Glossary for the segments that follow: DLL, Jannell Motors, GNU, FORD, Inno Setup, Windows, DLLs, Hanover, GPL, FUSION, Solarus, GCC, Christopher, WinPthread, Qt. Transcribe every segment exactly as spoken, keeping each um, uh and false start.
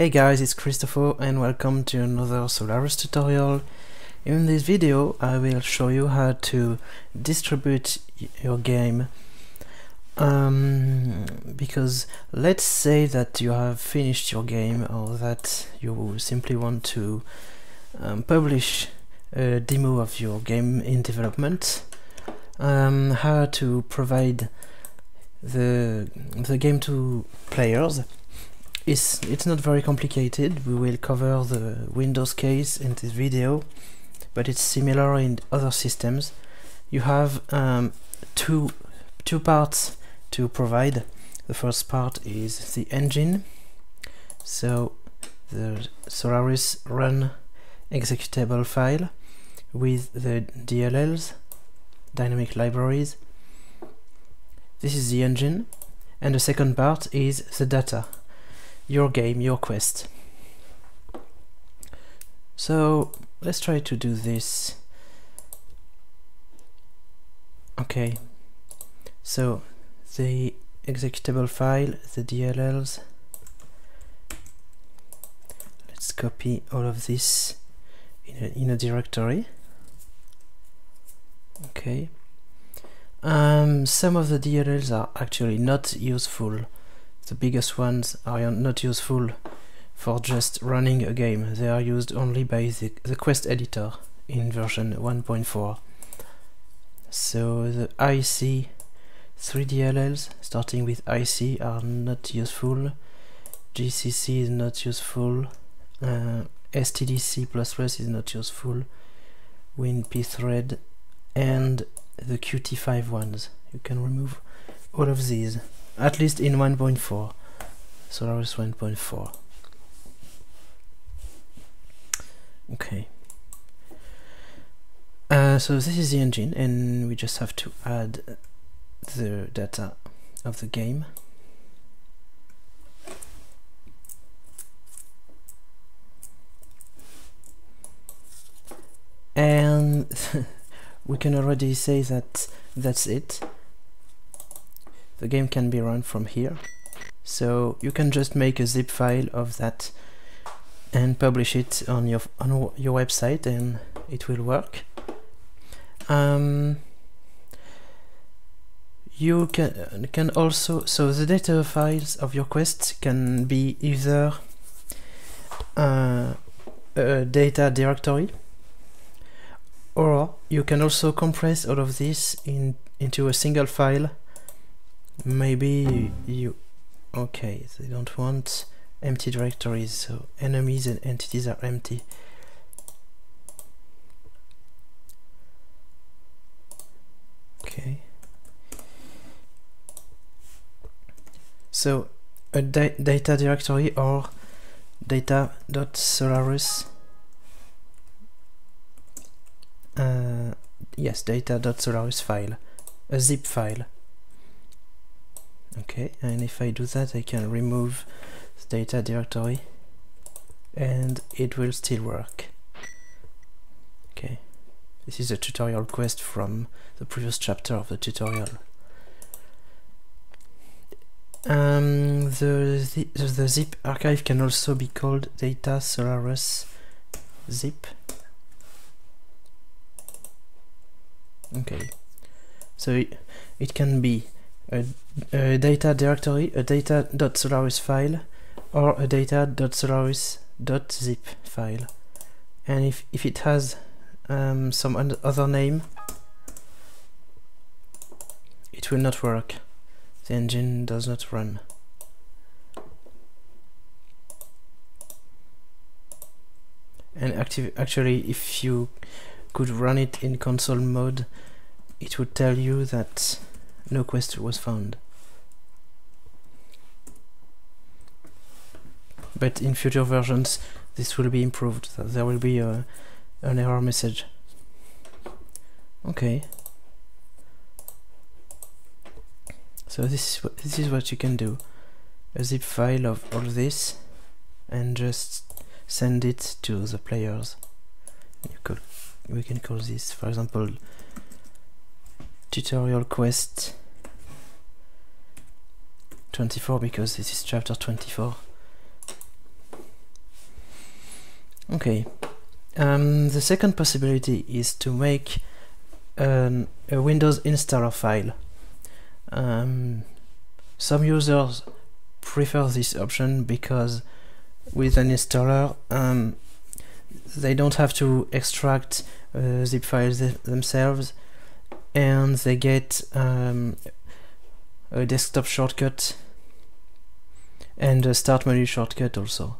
Hey guys, it's Christopher and welcome to another Solarus tutorial. In this video I will show you how to distribute your game, um, because let's say that you have finished your game or that you simply want to um, publish a demo of your game in development. Um, how to provide the, the game to players. It's, it's not very complicated. We will cover the Windows case in this video, but it's similar in other systems. You have um, two, two parts to provide. The first part is the engine, so the Solarus run executable file with the D L Ls, dynamic libraries. This is the engine, and the second part is the data. Your game, your quest. So let's try to do this. Okay, so the executable file, the D L Ls. Let's copy all of this in a, in a directory. Okay, um, some of the D L Ls are actually not useful. The biggest ones are not useful for just running a game. They are used only by the, the quest editor in version one point four. So the I C three D L Ls starting with I C are not useful. G C C is not useful. Uh, S T D C plus plus is not useful. WinPthread and the Qt five ones. You can remove all of these. At least in one point four, Solarus one point four. Okay. Uh, so this is the engine, and we just have to add the data of the game. And we can already say that that's it. The game can be run from here, so you can just make a zip file of that and publish it on your on your website, and it will work. Um, you can can also so the data files of your quests can be either uh, a data directory, or you can also compress all of this in into a single file. Maybe you okay they don't want empty directories, so enemies and entities are empty. Okay, so a da data directory or data.solarus uh, yes data.solarus file, a zip file. Okay, and if I do that, I can remove the data directory and it will still work. Okay, this is a tutorial quest from the previous chapter of the tutorial. Um, the, the, the zip archive can also be called data solarus zip. Okay, so it, it can be A, a data directory, a data.solarus file, or a data.solarus.zip file. And if, if it has um, some other name, it will not work. The engine does not run. And active, actually, if you could run it in console mode, it would tell you that no quest was found. But in future versions this will be improved. There will be a, an error message. Okay, so this, this is what you can do. A zip file of all this and just send it to the players. You could, we can call this, for example, tutorial quest twenty-four, because this is chapter twenty-four. Okay, um, the second possibility is to make an, a Windows installer file. Um, some users prefer this option because with an installer um, they don't have to extract uh, zip files th themselves, and they get um, a desktop shortcut and a start menu shortcut also.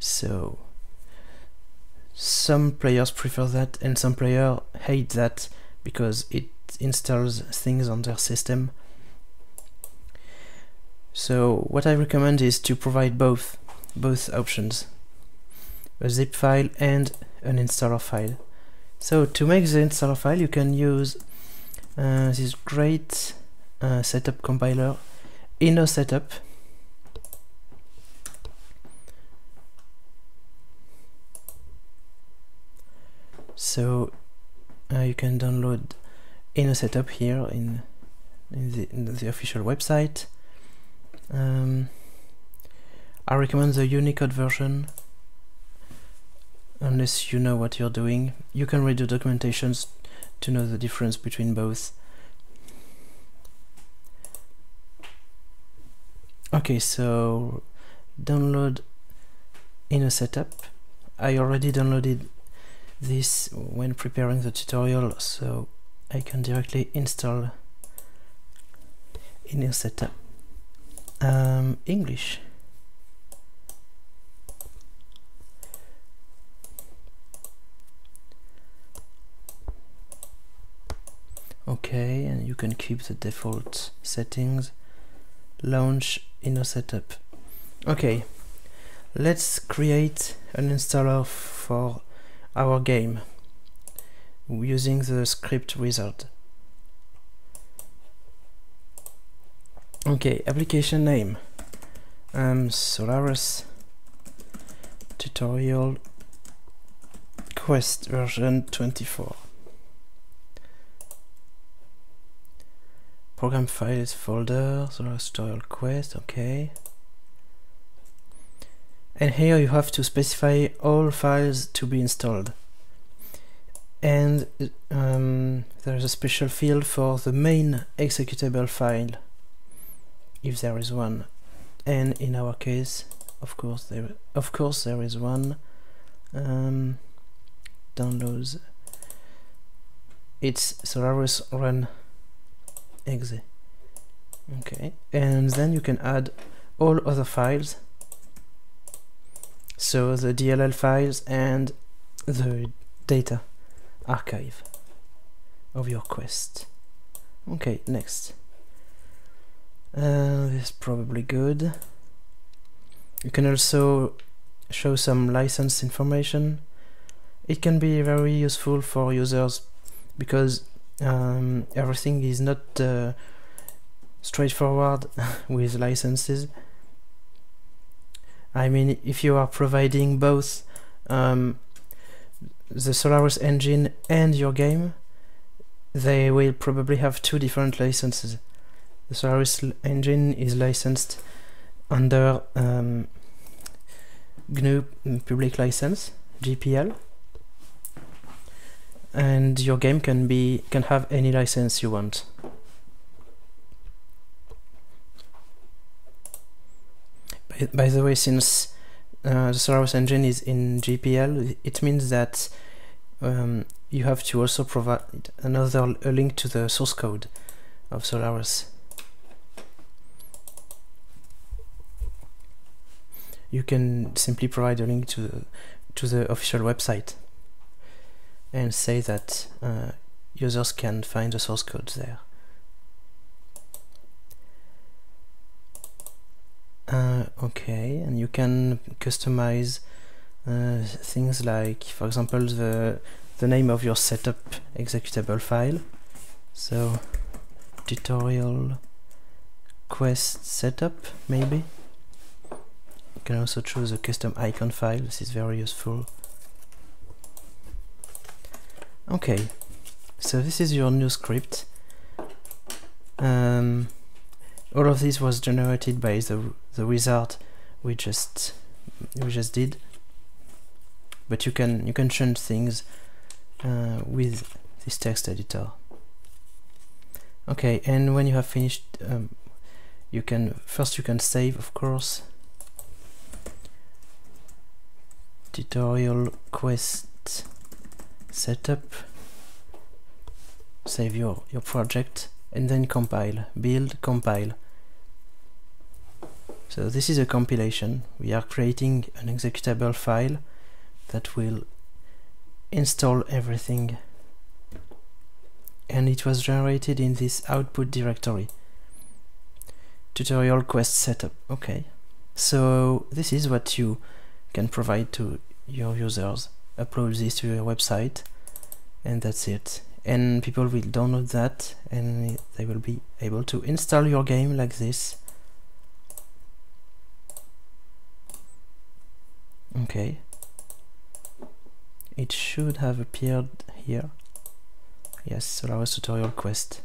So some players prefer that, and some players hate that because it installs things on their system. So what I recommend is to provide both both options, a zip file and an installer file. So to make the installer file, you can use uh, this great uh, setup compiler, Inno Setup. So uh, you can download Inno Setup here in, in, the, in the official website. Um, I recommend the Unicode version unless you know what you're doing. You can read the documentations to know the difference between both. Okay, so download Inno Setup. I already downloaded this when preparing the tutorial, so I can directly install Inno Setup. Um, English. Okay, and you can keep the default settings. Launch Inno Setup. Okay, let's create an installer for our game using the script wizard. Okay, application name, um, Solarus tutorial quest version twenty-four. Program files folder, Solarus tutorial quest, okay. And here you have to specify all files to be installed. And um, there is a special field for the main executable file, if there is one, and in our case, of course, there of course there is one. Um, downloads. It's Solarus run exe. Okay, and then you can add all other files, so the D L L files and the data archive of your quest. Okay, next. Uh, this is probably good. You can also show some license information. It can be very useful for users because um, everything is not uh, straightforward with licenses. I mean, if you are providing both um, the Solarus engine and your game, they will probably have two different licenses. The Solarus engine is licensed under um, G N U public license, G P L, and your game can be can have any license you want. By, by the way, since uh, the Solarus engine is in G P L, it means that um, you have to also provide another a link to the source code of Solarus. You can simply provide a link to the, to the official website and say that uh, users can find the source code there. Uh, okay, and you can customize uh, things like, for example, the, the name of your setup executable file. So, tutorial quest setup, maybe. You can also choose a custom icon file. This is very useful. Okay, so this is your new script. Um, all of this was generated by the the wizard we just we just did. but you can you can change things uh, with this text editor. Okay, and when you have finished, um, you can first you can save, of course. Tutorial quest setup. Save your your project and then compile, build, compile. So this is a compilation. We are creating an executable file that will install everything, and it was generated in this output directory. Tutorial quest setup. Okay, so this is what you can provide to your users. Upload this to your website, and that's it. And people will download that, and they will be able to install your game like this. Okay, it should have appeared here. Yes, Solarus tutorial quest.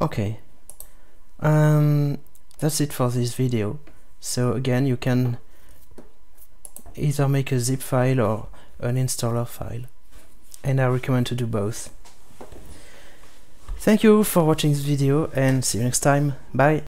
Okay, um, that's it for this video. So again, you can either make a zip file or an installer file, and I recommend to do both. Thank you for watching this video, and see you next time. Bye.